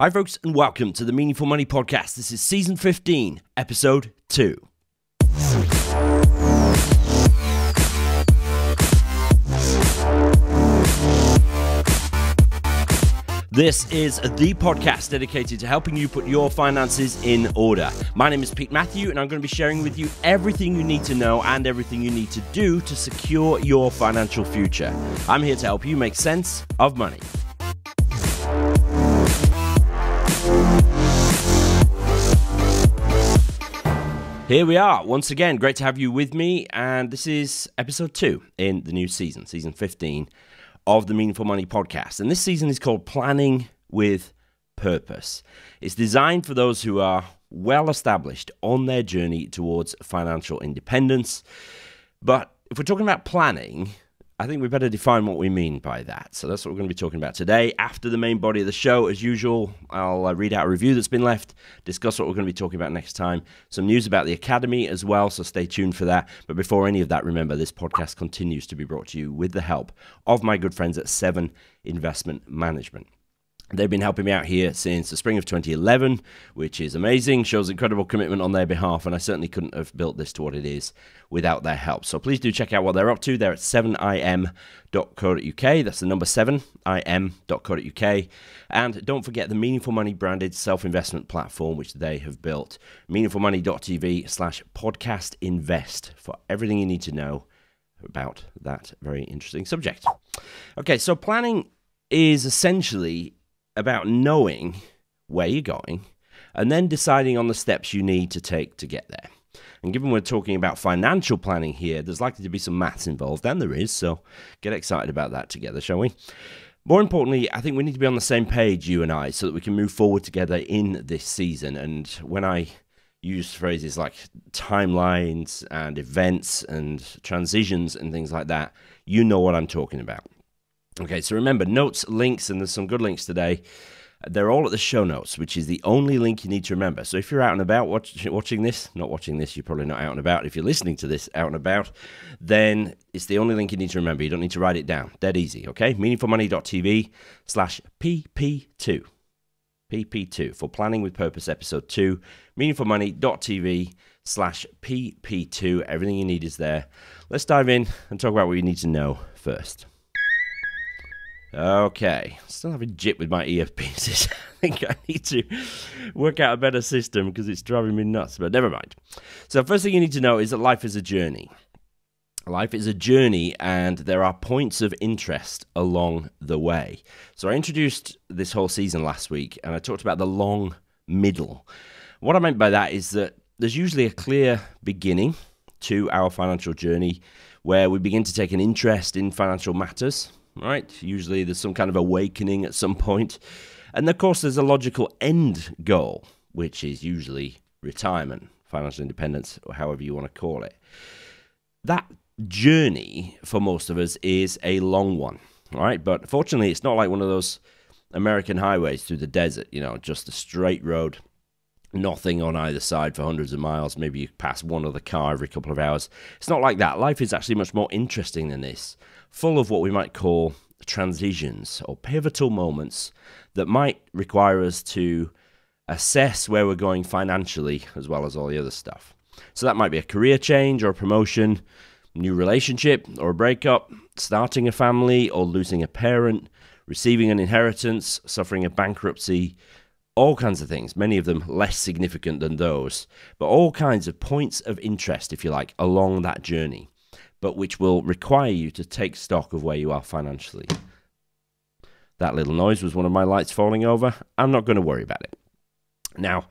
Hi folks, and welcome to the Meaningful Money Podcast. This is Season 15, Episode 2. This is the podcast dedicated to helping you put your finances in order. My name is Pete Matthew, and I'm going to be sharing with you everything you need to know and everything you need to do to secure your financial future. I'm here to help you make sense of money. Here we are once again. Great to have you with me, and this is episode 2 in the new season, season 15 of the Meaningful Money Podcast. And this season is called Planning with Purpose. It's designed for those who are well established on their journey towards financial independence. But if we're talking about planning, I think we better define what we mean by that. So that's what we're going to be talking about today. After the main body of the show, as usual, I'll read out a review that's been left, discuss what we're going to be talking about next time, some news about the Academy as well, so stay tuned for that. But before any of that, remember, this podcast continues to be brought to you with the help of my good friends at Seven Investment Management. They've been helping me out here since the spring of 2011, which is amazing, shows incredible commitment on their behalf, and I certainly couldn't have built this to what it is without their help. So please do check out what they're up to. They're at 7im.co.uk. That's the number 7im.co.uk. And don't forget the Meaningful Money branded self-investment platform, which they have built, meaningfulmoney.tv/podcastinvest, for everything you need to know about that very interesting subject. Okay, so planning is essentially about knowing where you're going and then deciding on the steps you need to take to get there. And given we're talking about financial planning here, there's likely to be some maths involved, and there is, so get excited about that together, shall we? More importantly, I think we need to be on the same page, you and I, so that we can move forward together in this season. And when I use phrases like timelines and events and transitions and things like that, you know what I'm talking about. Okay, so remember, notes, links, and there's some good links today. They're all at the show notes, which is the only link you need to remember. So if you're out and about watching this, you're probably not out and about. If you're listening to this out and about, then it's the only link you need to remember. You don't need to write it down. Dead easy, okay? meaningfulmoney.tv/PP2. PP2 for Planning with Purpose Episode 2. meaningfulmoney.tv/PP2. Everything you need is there. Let's dive in and talk about what you need to know first. Okay, still have a jip with my earpieces. I think I need to work out a better system because it's driving me nuts, but never mind. So first thing you need to know is that life is a journey. Life is a journey, and there are points of interest along the way. So I introduced this whole season last week, and I talked about the long middle. What I meant by that is that there's usually a clear beginning to our financial journey where we begin to take an interest in financial matters. Right? Usually there's some kind of awakening at some point. And of course, there's a logical end goal, which is usually retirement, financial independence, or however you want to call it. That journey for most of us is a long one, right? But fortunately, it's not like one of those American highways through the desert, you know, just a straight road, nothing on either side for hundreds of miles. Maybe you pass one other car every couple of hours. It's not like that. Life is actually much more interesting than this, full of what we might call transitions or pivotal moments that might require us to assess where we're going financially as well as all the other stuff. So that might be a career change or a promotion, new relationship or a breakup, starting a family or losing a parent, receiving an inheritance, suffering a bankruptcy, all kinds of things, many of them less significant than those, but all kinds of points of interest, if you like, along that journey, but which will require you to take stock of where you are financially. That little noise was one of my lights falling over. I'm not going to worry about it. Now,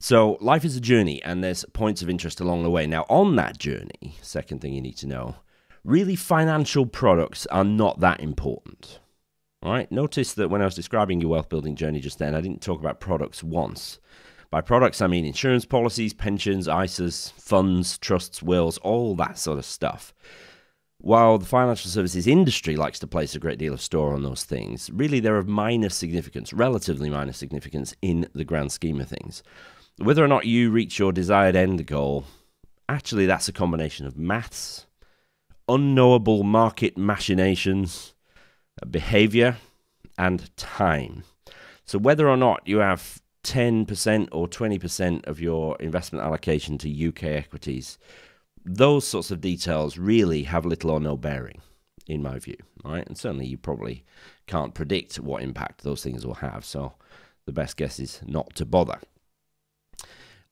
so life is a journey, and there's points of interest along the way. Now, on that journey, second thing you need to know, really financial products are not that important. All right? Notice that when I was describing your wealth building journey just then, I didn't talk about products once. By products, I mean insurance policies, pensions, ISAs, funds, trusts, wills, all that sort of stuff. While the financial services industry likes to place a great deal of store on those things, really they're of minor significance, relatively minor significance in the grand scheme of things. Whether or not you reach your desired end goal, actually that's a combination of maths, unknowable market machinations, behavior, and time. So whether or not you have 10% or 20% of your investment allocation to UK equities, those sorts of details really have little or no bearing, in my view, right? And certainly you probably can't predict what impact those things will have, so the best guess is not to bother.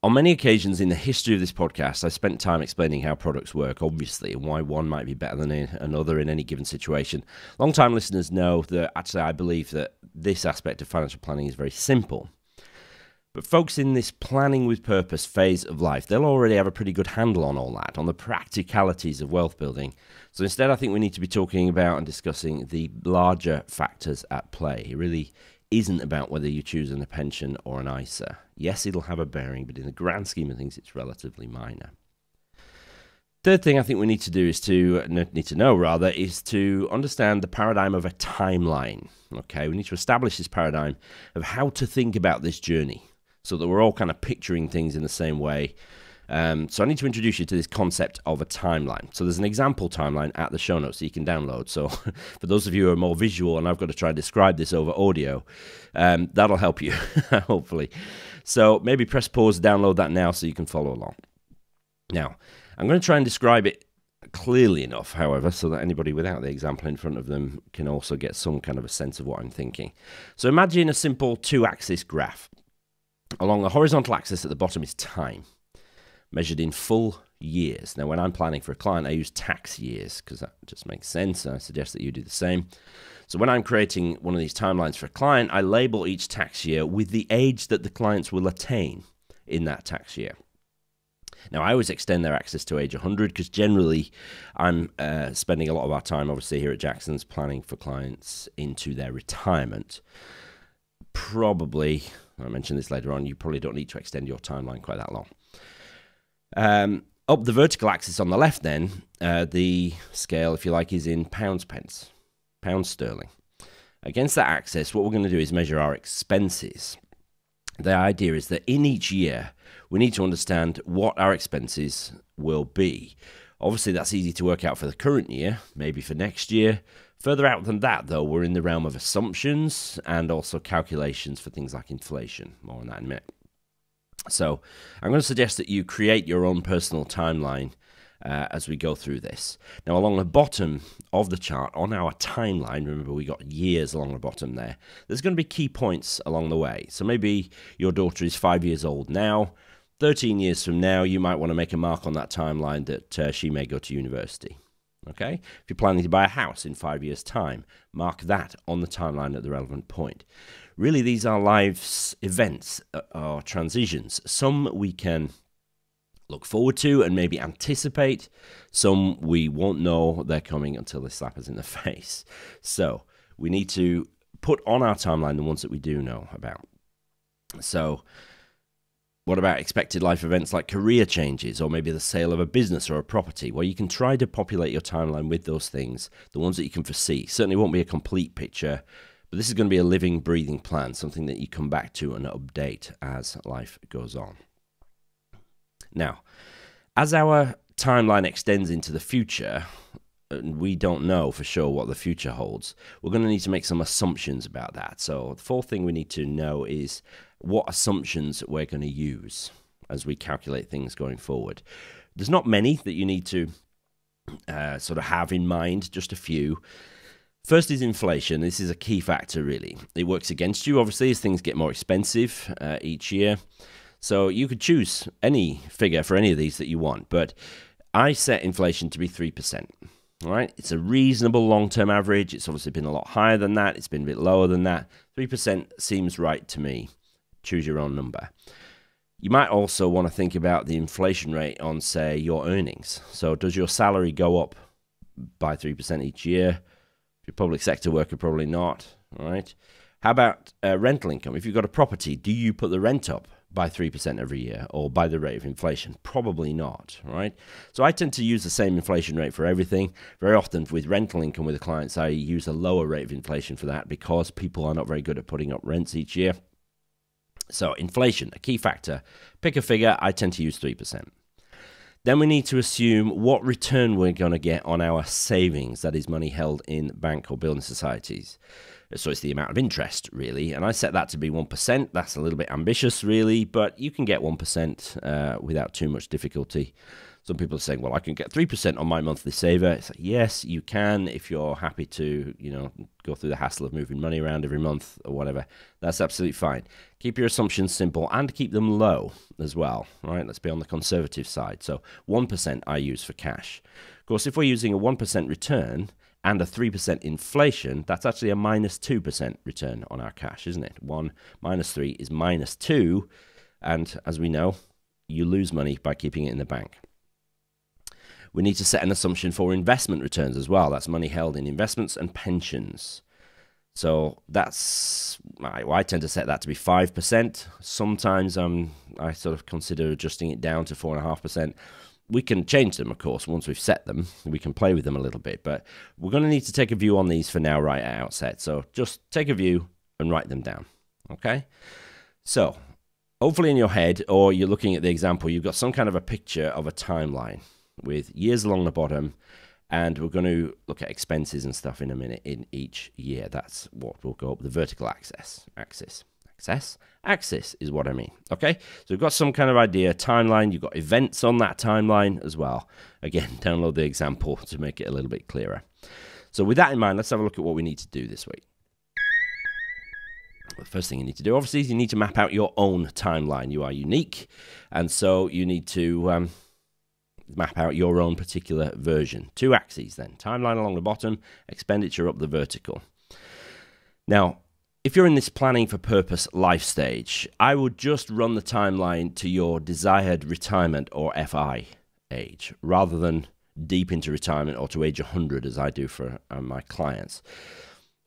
On many occasions in the history of this podcast, I spent time explaining how products work, obviously, and why one might be better than another in any given situation. Long-time listeners know that actually I believe that this aspect of financial planning is very simple. But folks in this planning with purpose phase of life, they'll already have a pretty good handle on all that, on the practicalities of wealth building. So instead, I think we need to be talking about and discussing the larger factors at play. It really isn't about whether you choose a pension or an ISA. Yes, it'll have a bearing, but in the grand scheme of things, it's relatively minor. Third thing I think we need to do is to understand the paradigm of a timeline. Okay, we need to establish this paradigm of how to think about this journey, so that we're all kind of picturing things in the same way. So I need to introduce you to this concept of a timeline. So there's an example timeline at the show notes that you can download. So for those of you who are more visual, and I've got to try and describe this over audio, that'll help you, hopefully. So maybe press pause, download that now so you can follow along. Now, I'm going to try and describe it clearly enough, however, so that anybody without the example in front of them can also get some kind of a sense of what I'm thinking. So imagine a simple two-axis graph. Along the horizontal axis at the bottom is time, measured in full years. Now, when I'm planning for a client, I use tax years because that just makes sense, and I suggest that you do the same. So when I'm creating one of these timelines for a client, I label each tax year with the age that the clients will attain in that tax year. Now, I always extend their access to age 100 because generally I'm spending a lot of our time, obviously, here at Jackson's planning for clients into their retirement. Probably, I'll mention this later on, you probably don't need to extend your timeline quite that long. Up the vertical axis on the left then, the scale, if you like, is in pounds sterling. Against that axis, what we're going to do is measure our expenses. The idea is that in each year, we need to understand what our expenses will be. Obviously, that's easy to work out for the current year, maybe for next year. Further out than that, though, we're in the realm of assumptions and also calculations for things like inflation. More on that in a minute. So I'm going to suggest that you create your own personal timeline as we go through this. Now, along the bottom of the chart, on our timeline, remember we got years along the bottom there, there's going to be key points along the way. So maybe your daughter is 5 years old now. 13 years from now, you might want to make a mark on that timeline that she may go to university. Okay? If you're planning to buy a house in 5 years' time, mark that on the timeline at the relevant point. Really, these are life's events or transitions. Some we can look forward to and maybe anticipate. Some we won't know they're coming until they slap us in the face. So we need to put on our timeline the ones that we do know about. So what about expected life events like career changes or maybe the sale of a business or a property? Well, you can try to populate your timeline with those things, the ones that you can foresee. Certainly won't be a complete picture, but this is going to be a living, breathing plan, something that you come back to and update as life goes on. Now, as our timeline extends into the future, and we don't know for sure what the future holds, we're going to need to make some assumptions about that. So the fourth thing we need to know is what assumptions we're going to use as we calculate things going forward. There's not many that you need to sort of have in mind, just a few. First is inflation. This is a key factor, really. It works against you, obviously, as things get more expensive each year. So you could choose any figure for any of these that you want, but I set inflation to be 3%. All right? It's a reasonable long-term average. It's obviously been a lot higher than that. It's been a bit lower than that. 3% seems right to me. Choose your own number. You might also want to think about the inflation rate on, say, your earnings. So does your salary go up by 3% each year? Your public sector worker, probably not, all right? How about rental income? If you've got a property, do you put the rent up by 3% every year or by the rate of inflation? Probably not, right? So I tend to use the same inflation rate for everything. Very often with rental income with the clients, I use a lower rate of inflation for that because people are not very good at putting up rents each year. So inflation, a key factor. Pick a figure, I tend to use 3%. Then we need to assume what return we're going to get on our savings, that is money held in bank or building societies. So it's the amount of interest, really. And I set that to be 1%. That's a little bit ambitious, really, but you can get 1% without too much difficulty. Some people are saying, well, I can get 3% on my monthly saver. It's like, yes, you can if you're happy to, you know, go through the hassle of moving money around every month or whatever. That's absolutely fine. Keep your assumptions simple and keep them low as well, right? Let's be on the conservative side. So 1% I use for cash. Of course, if we're using a 1% return and a 3% inflation, that's actually a -2% return on our cash, isn't it? 1 minus 3 is -2. And as we know, you lose money by keeping it in the bank. We need to set an assumption for investment returns as well. That's money held in investments and pensions. So that's, I tend to set that to be 5%. Sometimes I sort of consider adjusting it down to 4.5%. We can change them, of course, once we've set them. We can play with them a little bit, but we're going to need to take a view on these for now right at the outset. So just take a view and write them down, okay? So hopefully in your head, or you're looking at the example, you've got some kind of a picture of a timeline with years along the bottom, and we're going to look at expenses and stuff in a minute in each year. That's what will go up the vertical axis is what I mean. Okay, so we've got some kind of idea, timeline. You've got events on that timeline as well. Again, download the example to make it a little bit clearer. So with that in mind, let's have a look at what we need to do this week. The first thing you need to do, obviously, is you need to map out your own timeline. You are unique, and so you need to map out your own particular version. Two axes then, timeline along the bottom, expenditure up the vertical. Now, if you're in this planning for purpose life stage, I would just run the timeline to your desired retirement or FI age, rather than deep into retirement or to age 100 as I do for my clients.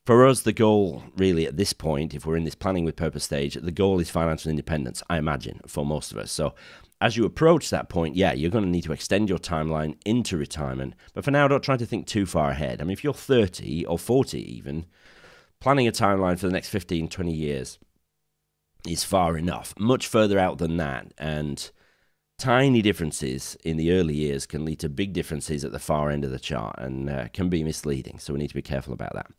For us, the goal really at this point, if we're in this planning with purpose stage, the goal is financial independence, I imagine, for most of us. So as you approach that point, yeah, you're going to need to extend your timeline into retirement. But for now, don't try to think too far ahead. I mean, if you're 30 or 40 even, planning a timeline for the next 15, 20 years is far enough. Much further out than that, and tiny differences in the early years can lead to big differences at the far end of the chart, and can be misleading. So we need to be careful about that.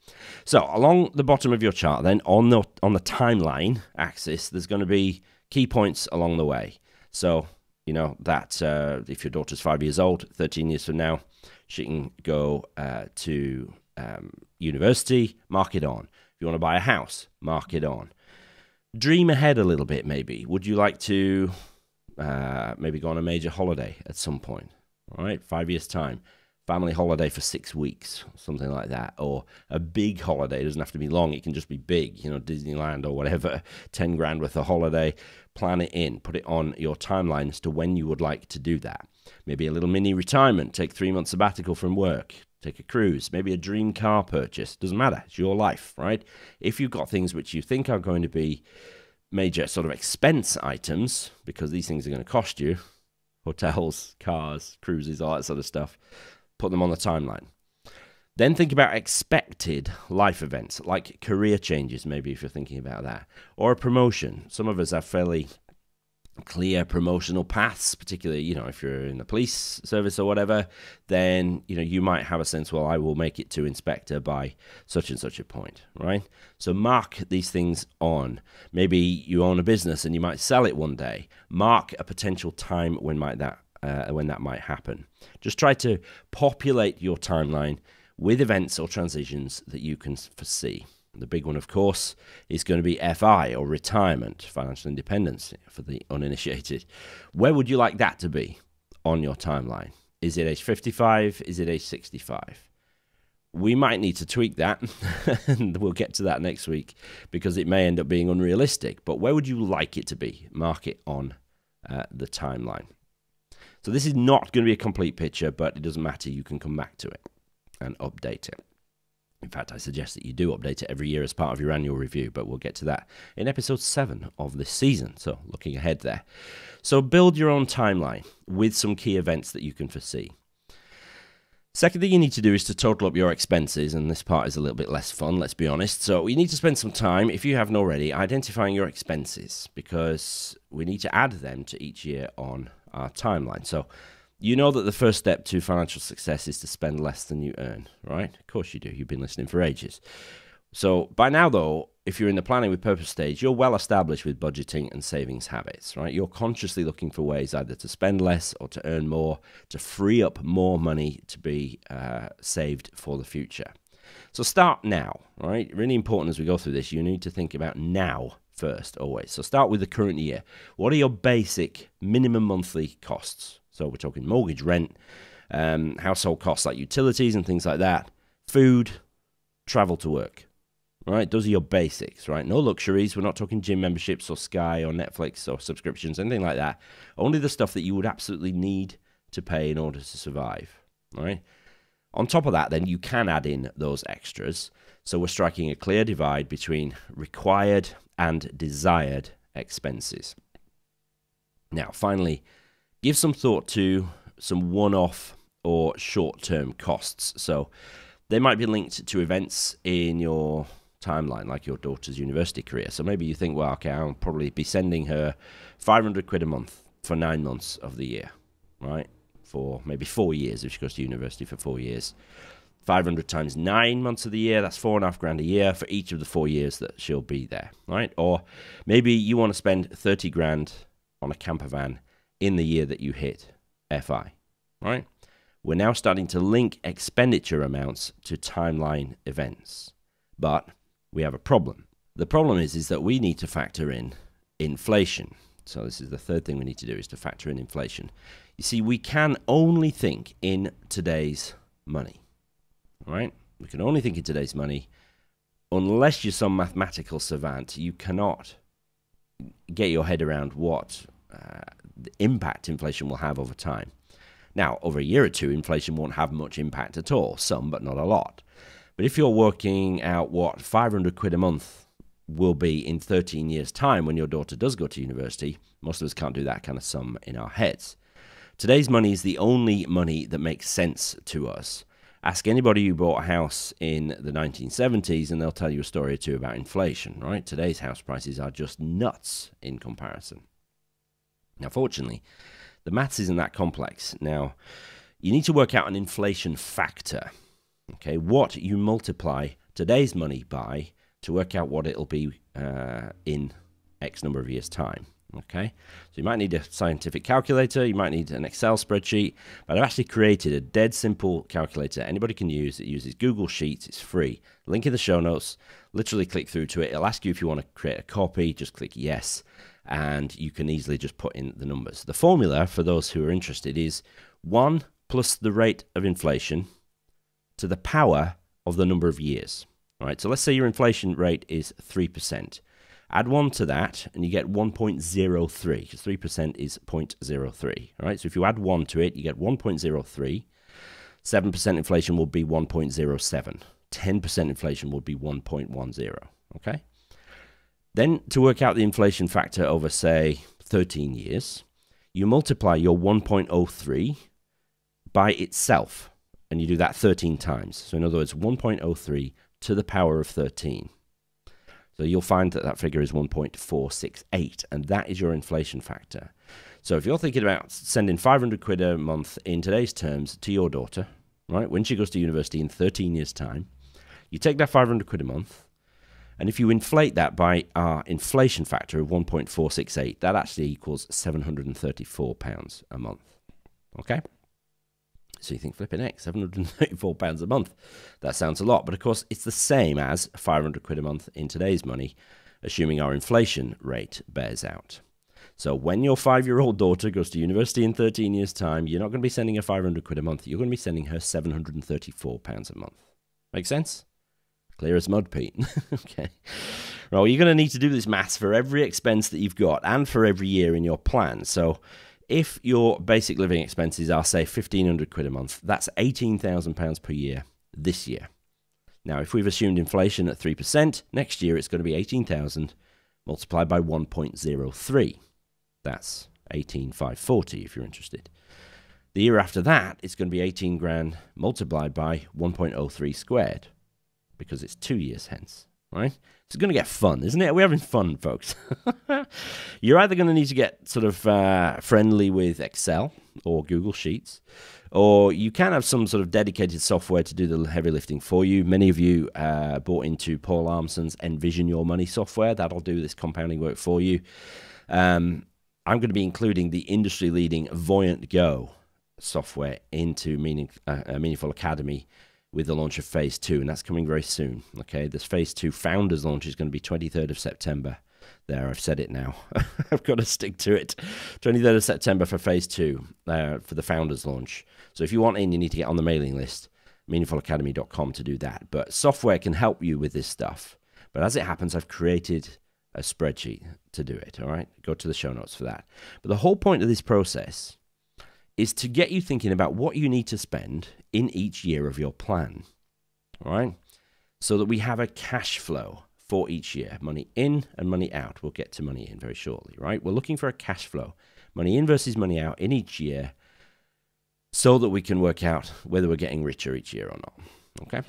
So along the bottom of your chart then, on the timeline axis, there's going to be key points along the way. So, you know, that if your daughter's 5 years old, 13 years from now, she can go to university, mark it on. If you want to buy a house, mark it on. Dream ahead a little bit, maybe. Would you like to... maybe go on a major holiday at some point, all right? 5 years' time, family holiday for 6 weeks, something like that, or a big holiday. It doesn't have to be long. It can just be big, you know, Disneyland or whatever, 10 grand worth of holiday. Plan it in, put it on your timeline as to when you would like to do that. Maybe a little mini retirement, take 3 months sabbatical from work, take a cruise, maybe a dream car purchase. Doesn't matter. It's your life, right? If you've got things which you think are going to be major sort of expense items, because these things are going to cost you, hotels, cars, cruises, all that sort of stuff, put them on the timeline. Then think about expected life events, like career changes, maybe, if you're thinking about that, or a promotion. Some of us have fairly clear promotional paths, particularly, you know, if you're in the police service or whatever, then, you know, you might have a sense, well, I will make it to inspector by such and such a point, right? So mark these things on. Maybe you own a business and you might sell it one day. Mark a potential time when that might happen. Just try to populate your timeline with events or transitions that you can foresee. The big one, of course, is going to be FI, or retirement, financial independence, for the uninitiated. Where would you like that to be on your timeline? Is it age 55? Is it age 65? We might need to tweak that, and we'll get to that next week, because it may end up being unrealistic. But where would you like it to be? Mark it on the timeline. So this is not going to be a complete picture, but it doesn't matter. You can come back to it and update it. In fact, I suggest that you do update it every year as part of your annual review, but we'll get to that in episode 7 of this season, so looking ahead there. So build your own timeline with some key events that you can foresee. Second thing you need to do is to total up your expenses, and this part is a little bit less fun, let's be honest. So you need to spend some time, if you haven't already, identifying your expenses, because we need to add them to each year on our timeline. So you know that the first step to financial success is to spend less than you earn, right? Of course you do. You've been listening for ages. So by now, though, if you're in the planning with purpose stage, you're well established with budgeting and savings habits, right? You're consciously looking for ways either to spend less or to earn more, to free up more money to be saved for the future. So start now, right? Really important as we go through this, you need to think about now first always. So start with the current year. What are your basic minimum monthly costs? So we're talking mortgage, rent, household costs like utilities and things like that, food, travel to work. Right, those are your basics, right? No luxuries. We're not talking gym memberships or Sky or Netflix or subscriptions, anything like that. Only the stuff that you would absolutely need to pay in order to survive, right? On top of that, then, you can add in those extras. So we're striking a clear divide between required and desired expenses. Now, finally, give some thought to some one-off or short-term costs. So they might be linked to events in your timeline, like your daughter's university career. So maybe you think, well, okay, I'll probably be sending her 500 quid a month for 9 months of the year, right? For maybe 4 years, if she goes to university for 4 years. 500 times 9 months of the year, that's $4,500 a year for each of the 4 years that she'll be there, right? Or maybe you want to spend 30 grand on a camper van in the year that you hit FI, right? We're now starting to link expenditure amounts to timeline events. But we have a problem. The problem is that we need to factor in inflation. So this is the third thing we need to do, is to factor in inflation. You see, we can only think in today's money, right? We can only think in today's money. Unless you're some mathematical savant, you cannot get your head around what the impact inflation will have over time. Now, over a year or two, inflation won't have much impact at all, some but not a lot. But if you're working out what 500 quid a month will be in 13 years' time when your daughter does go to university, most of us can't do that kind of sum in our heads. Today's money is the only money that makes sense to us. Ask anybody who bought a house in the 1970s and they'll tell you a story or two about inflation, right? Today's house prices are just nuts in comparison. Now, fortunately, the maths isn't that complex. Now, you need to work out an inflation factor, okay? What you multiply today's money by to work out what it'll be in X number of years' time, okay? So you might need a scientific calculator, you might need an Excel spreadsheet, but I've actually created a dead simple calculator anybody can use. It uses Google Sheets, it's free. Link in the show notes, literally click through to it. It'll ask you if you want to create a copy, just click yes. And you can easily just put in the numbers. The formula, for those who are interested, is 1 plus the rate of inflation to the power of the number of years. All right, so let's say your inflation rate is 3%. Add 1 to that, and you get 1.03, because 3% is 0.03. All right, so if you add 1 to it, you get 1.03. 7% inflation will be 1.07. 10% inflation will be 1.10, okay? Then, to work out the inflation factor over, say, 13 years, you multiply your 1.03 by itself, and you do that 13 times. So, in other words, 1.03 to the power of 13. So, you'll find that that figure is 1.468, and that is your inflation factor. So, if you're thinking about sending 500 quid a month in today's terms to your daughter, right, when she goes to university in 13 years' time, you take that 500 quid a month, and if you inflate that by our inflation factor of 1.468, that actually equals £734 a month, okay? So you think, flipping heck, £734 a month. That sounds a lot, but of course, it's the same as 500 quid a month in today's money, assuming our inflation rate bears out. So when your 5-year-old daughter goes to university in 13 years' time, you're not going to be sending her 500 quid a month. You're going to be sending her £734 a month. Make sense? Clear as mud, Pete. Okay. Well, you're going to need to do this maths for every expense that you've got and for every year in your plan. So if your basic living expenses are, say, 1,500 quid a month, that's £18,000 per year this year. Now, if we've assumed inflation at 3%, next year it's going to be 18,000 multiplied by 1.03. That's 18,540 if you're interested. The year after that, it's going to be 18 grand multiplied by 1.03 squared. Because it's 2 years hence, right? It's going to get fun, isn't it? We're having fun, folks. You're either going to need to get sort of friendly with Excel or Google Sheets, or you can have some sort of dedicated software to do the heavy lifting for you. Many of you bought into Paul Armson's Envision Your Money software. That'll do this compounding work for you. I'm going to be including the industry-leading Voyant Go software into Meaningful Academy with the launch of Phase 2, and that's coming very soon. Okay, this Phase 2 Founders launch is going to be 23rd of September. There, I've said it now. I've got to stick to it. 23rd of September for Phase 2, for the Founders launch. So if you want in, you need to get on the mailing list, meaningfulacademy.com, to do that. But software can help you with this stuff. But as it happens, I've created a spreadsheet to do it, all right? Go to the show notes for that. But the whole point of this process is to get you thinking about what you need to spend in each year of your plan, all right? So that we have a cash flow for each year, money in and money out. We'll get to money in very shortly, right? We're looking for a cash flow, money in versus money out in each year, so that we can work out whether we're getting richer each year or not, okay?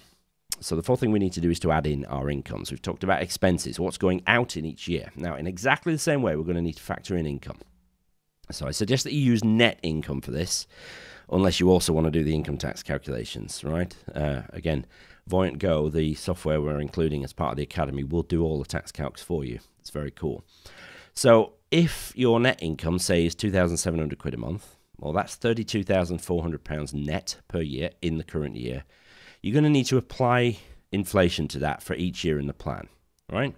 So the fourth thing we need to do is to add in our incomes. We've talked about expenses, what's going out in each year. Now, in exactly the same way, we're going to need to factor in income. So I suggest that you use net income for this, unless you also want to do the income tax calculations, right? Again, Voyant Go, the software we're including as part of the Academy, will do all the tax calcs for you. It's very cool. So if your net income, say, is £2,700 a month, well, that's £32,400 net per year in the current year. You're going to need to apply inflation to that for each year in the plan, right?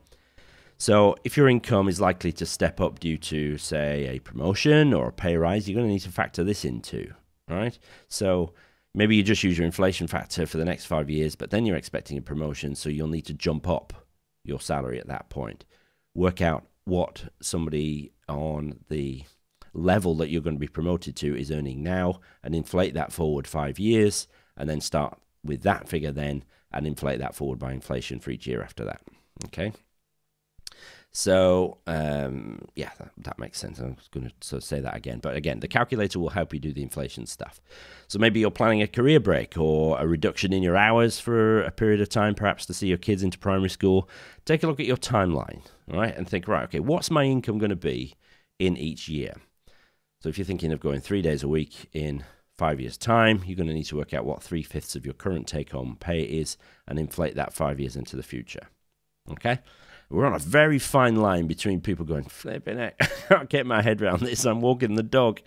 So if your income is likely to step up due to, say, a promotion or a pay rise, you're going to need to factor this into, right? So maybe you just use your inflation factor for the next 5 years, but then you're expecting a promotion, so you'll need to jump up your salary at that point. Work out what somebody on the level that you're going to be promoted to is earning now and inflate that forward 5 years, and then start with that figure then and inflate that forward by inflation for each year after that, okay? So, yeah, that makes sense. I'm going to sort of say that again. But again, the calculator will help you do the inflation stuff. So maybe you're planning a career break or a reduction in your hours for a period of time, perhaps to see your kids into primary school. Take a look at your timeline, all right, and think, right, okay, what's my income going to be in each year? So if you're thinking of going 3 days a week in 5 years' time, you're going to need to work out what 3/5 of your current take-home pay is and inflate that 5 years into the future, okay? We're on a very fine line between people going, flipping it, I can't get my head around this, I'm walking the dog.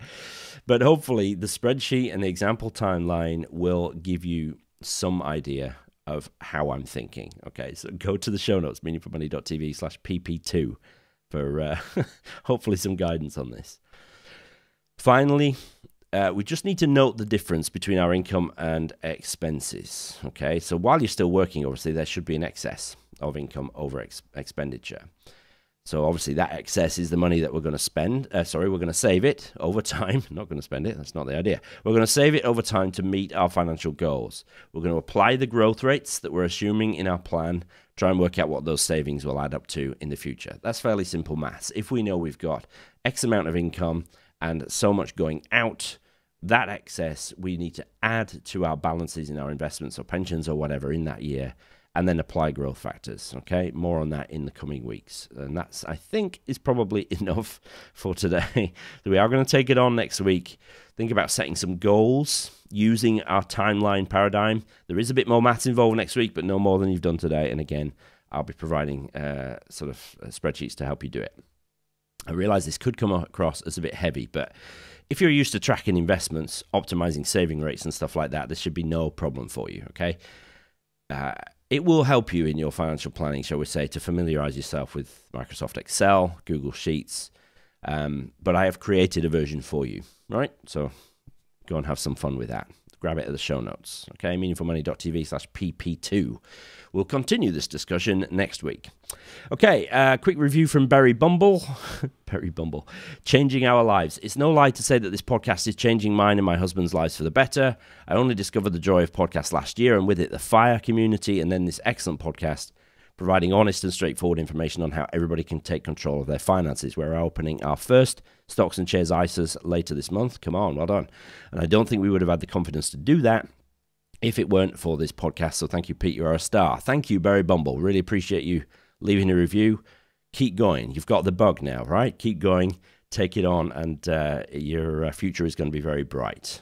But hopefully the spreadsheet and the example timeline will give you some idea of how I'm thinking. Okay, so go to the show notes, meaningfulmoney.tv/pp2 for hopefully some guidance on this. Finally, we just need to note the difference between our income and expenses, okay? So while you're still working, obviously, there should be an excess of income over expenditure. So obviously that excess is the money that we're going to spend. We're going to save it over time. Not going to spend it. That's not the idea. We're going to save it over time to meet our financial goals. We're going to apply the growth rates that we're assuming in our plan, try and work out what those savings will add up to in the future. That's fairly simple maths. If we know we've got X amount of income and so much going out, that excess we need to add to our balances in our investments or pensions or whatever in that year, and then apply growth factors, okay? More on that in the coming weeks. And that's, I think, is probably enough for today. We are going to take it on next week. Think about setting some goals using our timeline paradigm. There is a bit more maths involved next week, but no more than you've done today. And again, I'll be providing sort of spreadsheets to help you do it. I realize this could come across as a bit heavy, but if you're used to tracking investments, optimizing saving rates and stuff like that, this should be no problem for you, okay? It will help you in your financial planning, shall we say, to familiarize yourself with Microsoft Excel, Google Sheets. But I have created a version for you, right? So go and have some fun with that. Grab it at the show notes, okay? meaningfulmoney.tv/pp2. We'll continue this discussion next week. Okay, quick review from Barry Bumble. Barry Bumble. Changing our lives. It's no lie to say that this podcast is changing mine and my husband's lives for the better. I only discovered the joy of podcasts last year, and with it the FIRE community, and then this excellent podcast, providing honest and straightforward information on how everybody can take control of their finances. We're opening our first stocks and shares ISAs later this month. Come on, well done. And I don't think we would have had the confidence to do that if it weren't for this podcast. So thank you, Pete. You are a star. Thank you, Barry Bumble. Really appreciate you leaving a review. Keep going. You've got the bug now, right? Keep going. Take it on, and your future is going to be very bright.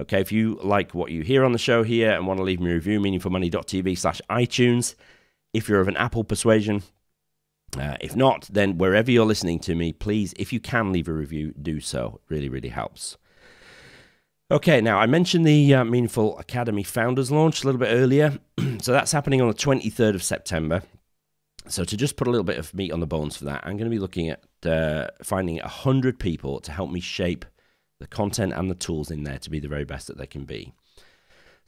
Okay, if you like what you hear on the show here and want to leave me a review, meaningfulmoney.tv/iTunes, if you're of an Apple persuasion. If not, then wherever you're listening to me, please, if you can leave a review, do so. It really, really helps. Okay, now I mentioned the Meaningful Academy Founders launch a little bit earlier. So that's happening on the 23rd of September. So to just put a little bit of meat on the bones for that, I'm going to be looking at finding 100 people to help me shape the content and the tools in there to be the very best that they can be.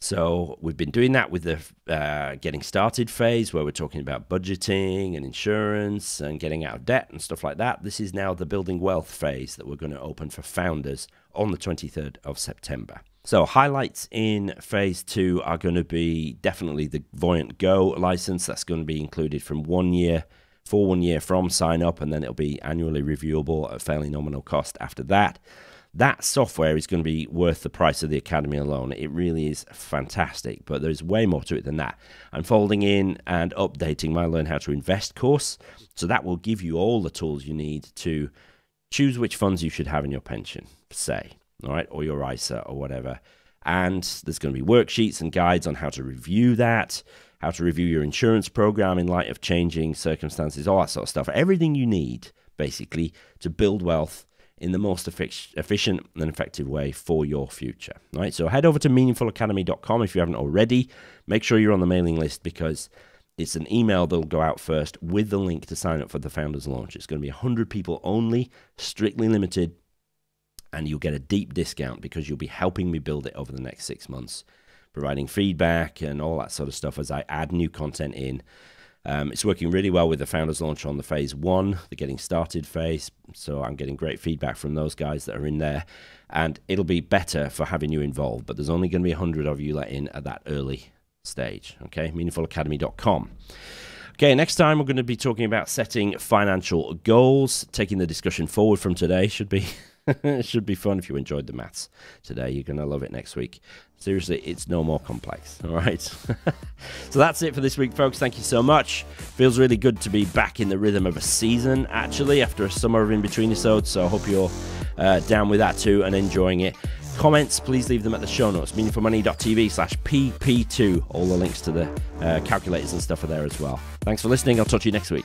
So we've been doing that with the getting started phase where we're talking about budgeting and insurance and getting out of debt and stuff like that. This is now the building wealth phase that we're going to open for founders on the 23rd of September. So highlights in phase two are going to be definitely the Voyant Go license. That's going to be included from 1 year, for 1 year from sign up, and then it'll be annually reviewable at a fairly nominal cost after that. That software is going to be worth the price of the Academy alone. It really is fantastic, but there's way more to it than that. I'm folding in and updating my Learn How to Invest course, so that will give you all the tools you need to choose which funds you should have in your pension, say, all right, or your ISA or whatever. And there's going to be worksheets and guides on how to review that, how to review your insurance program in light of changing circumstances, all that sort of stuff. Everything you need, basically, to build wealth in the most efficient and effective way for your future. All right, so head over to meaningfulacademy.com if you haven't already. Make sure you're on the mailing list because it's an email that'll go out first with the link to sign up for the Founders Launch. It's going to be 100 people only, strictly limited, and you'll get a deep discount because you'll be helping me build it over the next 6 months, providing feedback and all that sort of stuff as I add new content in. It's working really well with the Founders Launch on the phase one, the getting started phase. So I'm getting great feedback from those guys that are in there. And it'll be better for having you involved. But there's only going to be 100 of you let in at that early stage. Okay, meaningfulacademy.com. Okay, next time we're going to be talking about setting financial goals, taking the discussion forward from today. Should be fun. If you enjoyed the maths today, you're going to love it next week. Seriously, it's no more complex. All right. So that's it for this week, folks. Thank you so much. Feels really good to be back in the rhythm of a season, actually, after a summer of in-between episodes. So I hope you're down with that too and enjoying it. Comments, please leave them at the show notes, meaningfulmoney.tv/pp2. All the links to the calculators and stuff are there as well. Thanks for listening. I'll talk to you next week.